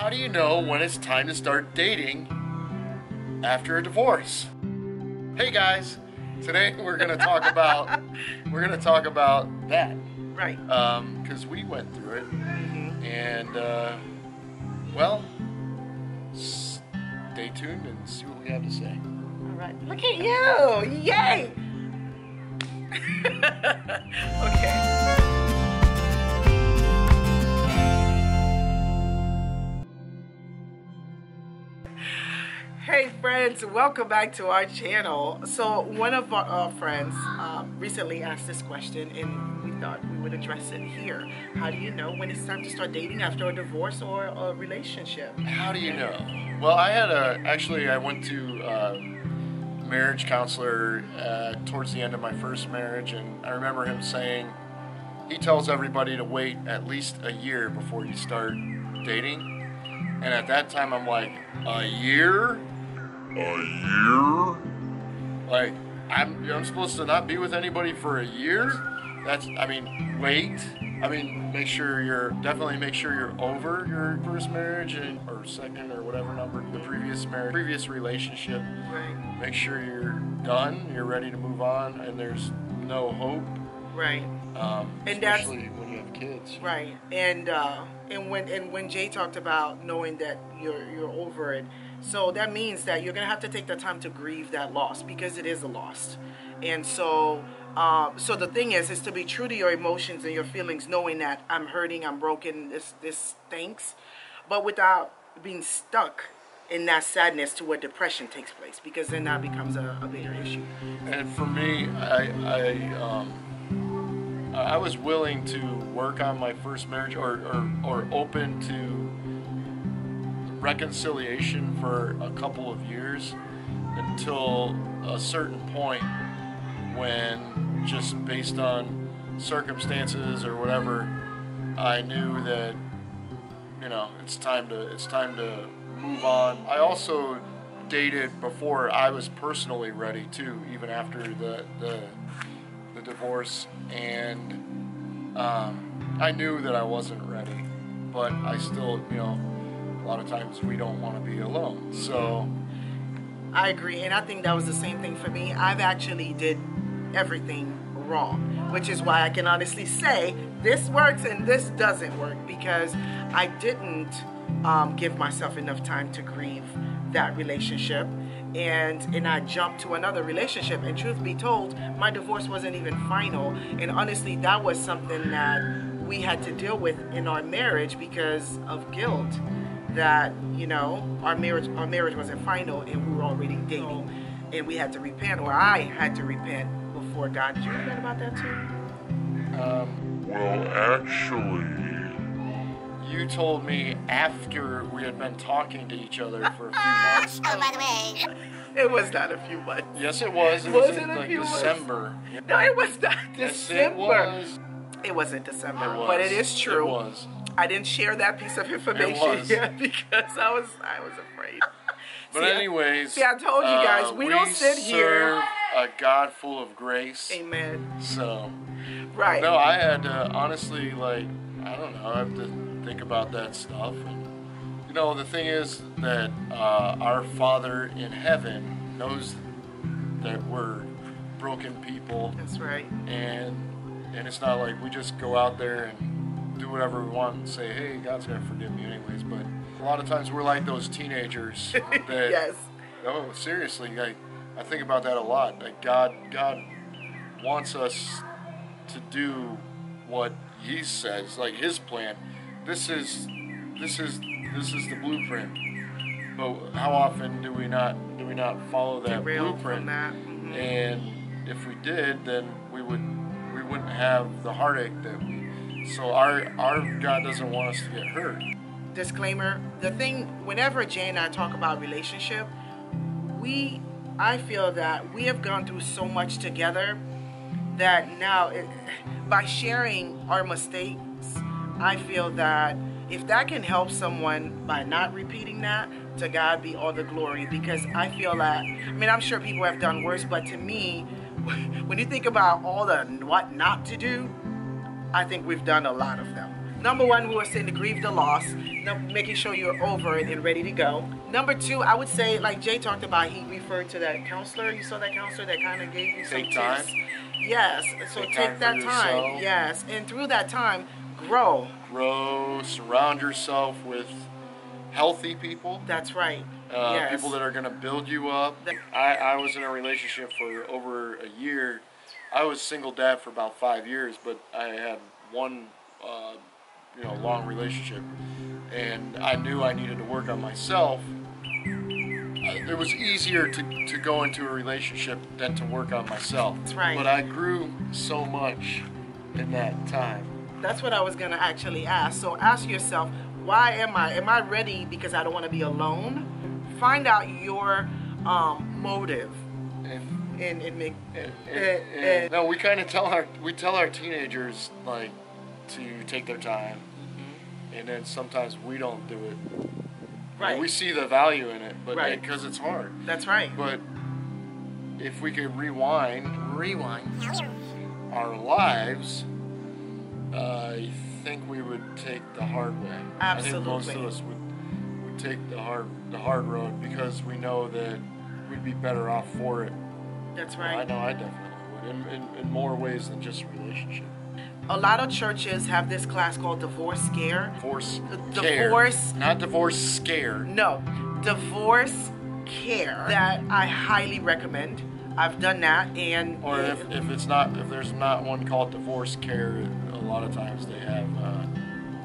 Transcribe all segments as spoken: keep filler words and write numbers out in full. How do you know when it's time to start dating after a divorce? Hey guys, today we're gonna talk about we're gonna talk about that, right? Um, because we went through it, mm-hmm. and uh, well, stay tuned and see what we have to say. All right, look at you! Yay! Okay. Hey friends, welcome back to our channel. So one of our uh, friends uh, recently asked this question and we thought we would address it here. How do you know when it's time to start dating after a divorce or a relationship? How do you know? Well, I had a, actually I went to a marriage counselor uh, towards the end of my first marriage, and I remember him saying, he tells everybody to wait at least a year before you start dating. And at that time, I'm like, a year? A year? Like, I'm I'm supposed to not be with anybody for a year? That's, I mean, wait. I mean, make sure you're, definitely make sure you're over your first marriage and, or second or whatever number, the previous marriage, previous relationship. Right. Make sure you're done, you're ready to move on, and there's no hope. Right. Um, and especially that's, when you have kids. Right. And, uh... And when and when Jay talked about knowing that you're you're over it, so that means that you're gonna have to take the time to grieve that loss, because it is a loss. And so uh, so the thing is is to be true to your emotions and your feelings, knowing that I'm hurting, I'm broken, this this stinks, but without being stuck in that sadness to where depression takes place, because then that becomes a, a bigger issue. And for me, I I. Um... I was willing to work on my first marriage, or, or, or open to reconciliation for a couple of years, until a certain point when, just based on circumstances or whatever, I knew that, you know, it's time to it's time to move on. I also dated before I was personally ready too, even after the the the divorce, and um, I knew that I wasn't ready, but I still, you know, a lot of times we don't want to be alone. So I agree, and I think that was the same thing for me. I've actually did everything wrong, which is why I can honestly say this works and this doesn't work, because I didn't um, give myself enough time to grieve that relationship. And and I jumped to another relationship, and truth be told, my divorce wasn't even final, and honestly that was something that we had to deal with in our marriage because of guilt, that, you know, our marriage our marriage wasn't final and we were already dating, and we had to repent, or I had to repent before God. Did you know about that too? Um, well, actually, you told me after we had been talking to each other for a few months. Oh, by the way. It was not a few months. Yes, it was. It was, was it like December. Months? No, it was not December. Yes, it was. It wasn't December, it was. But it is true. It was. I didn't share that piece of information yet because I was I was afraid. But see, anyways. See, I told you guys, uh, we, we don't sit serve here. A God full of grace. Amen. So. Right. No, I had to, honestly, like, I don't know, I have to think about that stuff. And, you know, the thing is that uh, our Father in heaven knows that we're broken people. That's right. And and it's not like we just go out there and do whatever we want and say, hey, God's gonna forgive me anyways. But a lot of times we're like those teenagers that yes. Oh, seriously, like, I think about that a lot. Like, God God wants us to do what He says, like His plan. This is, this is, this is the blueprint. But how often do we not do we not follow that blueprint? That. Mm-hmm. And if we did, then we would we wouldn't have the heartache that we. So our our God doesn't want us to get hurt. Disclaimer: the thing, whenever Jay and I talk about relationship, we I feel that we have gone through so much together that now it, by sharing our mistakes, I feel that if that can help someone by not repeating that, to God be all the glory. Because I feel that, I mean, I'm sure people have done worse, but to me, when you think about all the what not to do, I think we've done a lot of them. Number one, we were saying to grieve the loss, making sure you're over it and ready to go. Number two, I would say, like Jay talked about, he referred to that counselor. You saw that counselor that kind of gave you some tips. Yes. So take that time. Yes. And through that time, grow. Grow. Surround yourself with healthy people. That's right. Uh, yes. People that are going to build you up. I, I was in a relationship for over a year. I was single dad for about five years, but I had one, uh, you know, long relationship, and I knew I needed to work on myself. It was easier to, to go into a relationship than to work on myself. That's right. But I grew so much in that time. That's what I was going to actually ask. So ask yourself, why am I? Am I ready because I don't want to be alone? Find out your um, motive. And, and, and make... And, and, and, and, and, no, we kind of tell our, we tell our teenagers, like, to take their time. Mm-hmm. And then sometimes we don't do it. Right. We see the value in it, but because right. it's hard. That's right. But if we could rewind, rewind our lives, uh, I think we would take the hard way. Absolutely. I think most of us would, would take the hard the hard road because we know that we'd be better off for it. That's right. I know I definitely would, in, in, in more ways than just relationship. A lot of churches have this class called Divorce Scare. Divorce Care. Divorce. Not Divorce Scare. No. Divorce Care. That I highly recommend. I've done that. and. Or if, if it's not, if there's not one called Divorce Care, a lot of times they have uh,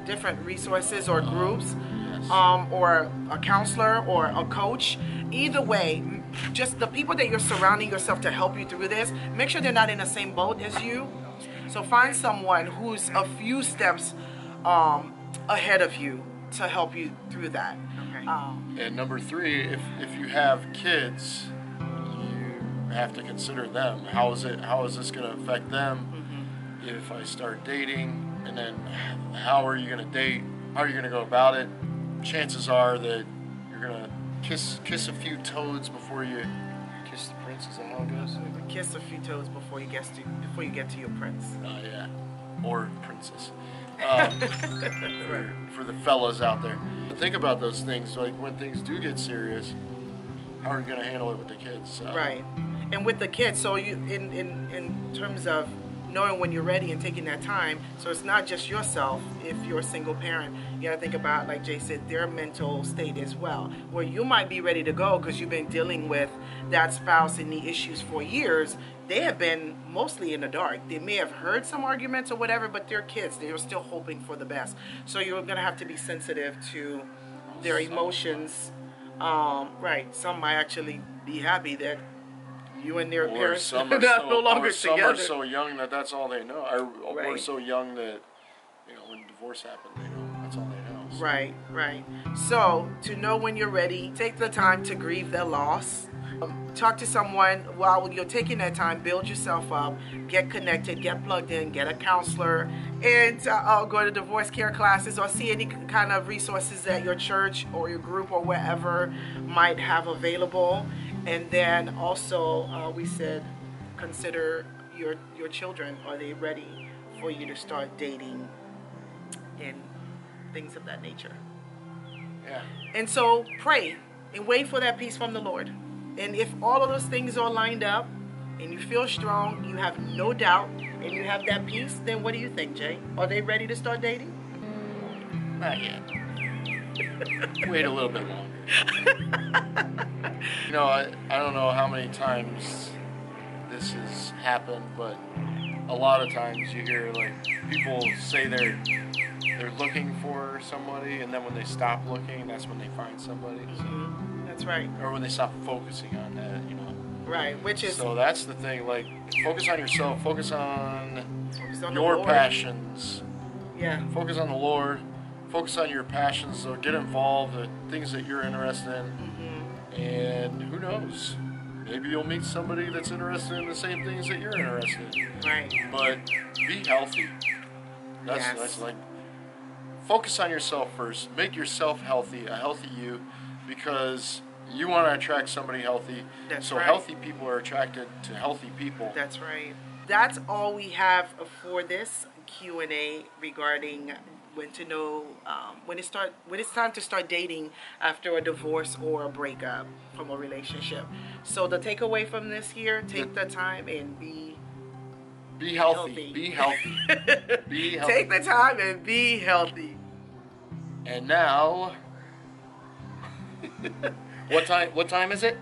different resources or groups, um, yes. um, or a counselor or a coach. Either way, just the people that you're surrounding yourself to help you through this, make sure they're not in the same boat as you. So find someone who's a few steps um, ahead of you to help you through that. Okay. Um, and number three, if, if you have kids, you have to consider them. How is it? How is this going to affect them mm-hmm. if I start dating? And then how are you going to date? How are you going to go about it? Chances are that you're going to kiss kiss a few toads before you... Kiss the prince, is that how it goes? Kiss a few toes before you get to before you get to your prince. Oh uh, yeah, or princess. Um, for, for the fellas out there, think about those things. Like when things do get serious, how are you gonna handle it with the kids? So. Right, and with the kids. So you in in in terms of knowing when you're ready and taking that time. So it's not just yourself. If you're a single parent, you gotta think about, like Jay said, their mental state as well, where you might be ready to go because you've been dealing with that spouse and the issues for years. They have been mostly in the dark. They may have heard some arguments or whatever, but they're kids. They're still hoping for the best. So you're gonna have to be sensitive to their emotions. Um, right, some might actually be happy that you and their or parents some are so, no longer or some together. Some are so young that that's all they know. Or, or right. so young that, you know, when divorce happened, they know that's all they know. So. Right, right. So to know when you're ready, take the time to grieve their loss. Um, talk to someone while you're taking that time. Build yourself up. Get connected. Get plugged in. Get a counselor, and uh, I'll go to divorce care classes or see any kind of resources that your church or your group or wherever might have available. And then also, uh, we said, consider your your children. Are they ready for you to start dating and things of that nature? Yeah. And so pray and wait for that peace from the Lord. And if all of those things are lined up and you feel strong, you have no doubt, and you have that peace, then what do you think, Jay? Are they ready to start dating? Not yet. Wait a little bit longer. You know, I, I don't know how many times this has happened, but a lot of times you hear, like, people say they're they're looking for somebody, and then when they stop looking, that's when they find somebody. So. Mm-hmm. That's right. Or when they stop focusing on that, you know. Right, which is... So that's the thing, like, focus on yourself, focus on, focus on your passions. Yeah. Focus on the Lord, focus on your passions, so get involved in things that you're interested in. Mm-hmm. And who knows? Maybe you'll meet somebody that's interested in the same things that you're interested in. Right. But be healthy. That's, yes. that's like, focus on yourself first. Make yourself healthy, a healthy you, because you want to attract somebody healthy. That's so right. Healthy people are attracted to healthy people. That's right. That's all we have for this Q and A regarding when to know um, when it start when it's time to start dating after a divorce or a breakup from a relationship. So the takeaway from this here: take the time and be be healthy. Be healthy. Be healthy. Be healthy. Take the time and be healthy. And now, what time? What time is it?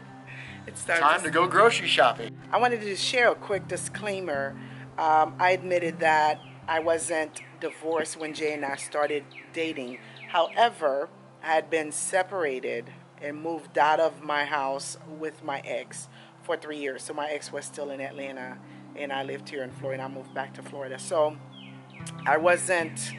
It's time, time to, to go grocery shopping. I wanted to share a quick disclaimer. Um, I admitted that I wasn't divorced when Jay and I started dating. However, I had been separated and moved out of my house with my ex for three years. So my ex was still in Atlanta, and I lived here in Florida. I moved back to Florida. So I wasn't,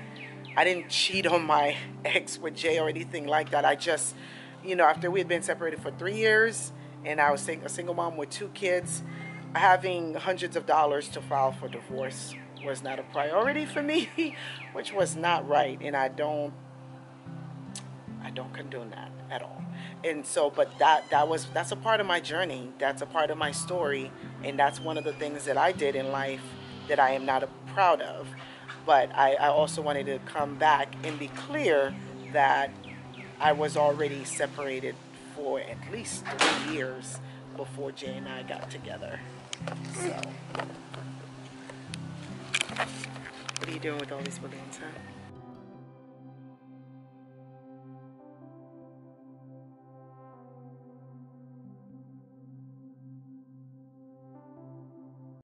I didn't cheat on my ex with Jay or anything like that. I just, you know, after we had been separated for three years, and I was a single mom with two kids, having hundreds of dollars to file for divorce was not a priority for me, which was not right, and I don't I don't condone that at all. And so, but that that was that's a part of my journey, that's a part of my story, and that's one of the things that I did in life that I am not proud of. But I, I also wanted to come back and be clear that I was already separated for at least three years before Jay and I got together. So, what are you doing with all these balloons, huh?